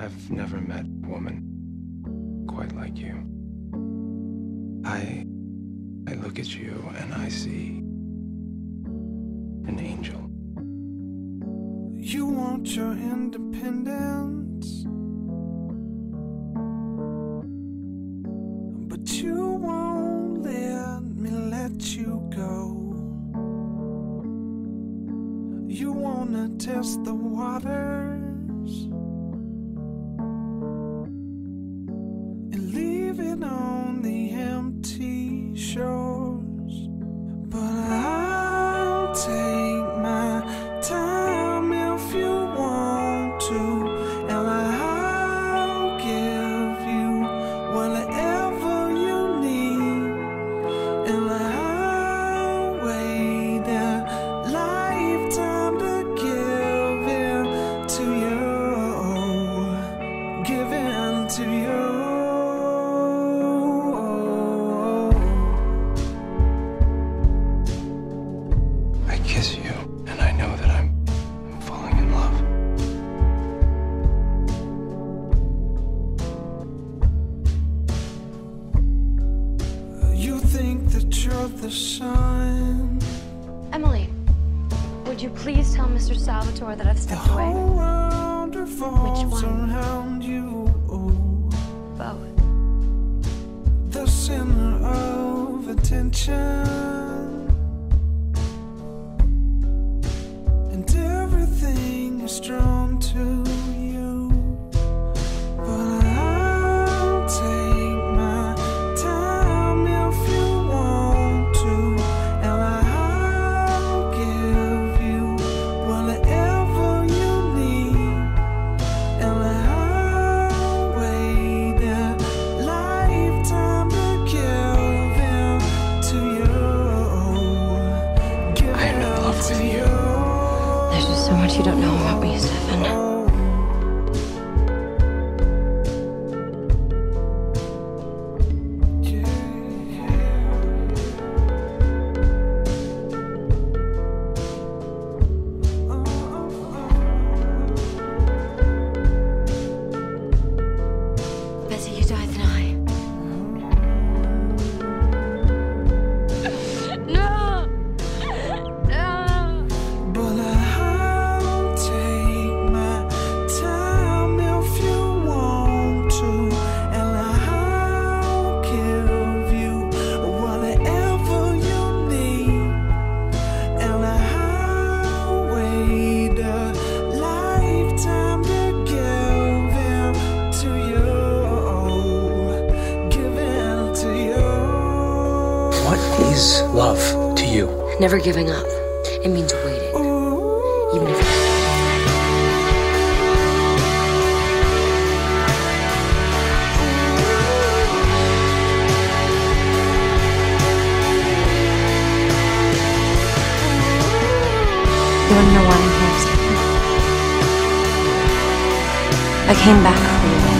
I've never met a woman quite like you. I look at you and I see an angel. You want your independence, but you won't let me let you go. You wanna test the waters and leave it on the empty shores, but I'll take my time if you want to. The sun. Emily, would you please tell Mr. Salvatore that I've stepped away? Which one? Around you. Both. The center of attention, and everything is drawn to you. But I'll take my time if you. There's just so much you don't know about me, Stefan. Bessie, you died tonight. What is love to you? Never giving up. It means waiting. Even if it's you wouldn't know why I'm here, Stefan. I came back for you.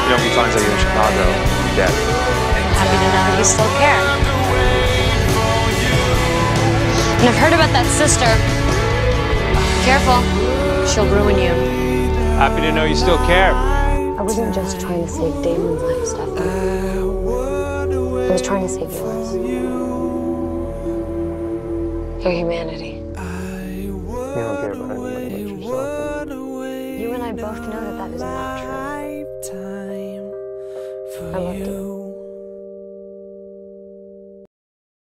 You know, he finds out you're in Chicago, you're dead. Happy to know you still care. And I've heard about that sister. Careful, she'll ruin you. Happy to know you still care. I wasn't just trying to save Damon's life, Stefan. I was trying to save yours. Your humanity. You don't care about anybody but yourself. You and I both know that that is not true.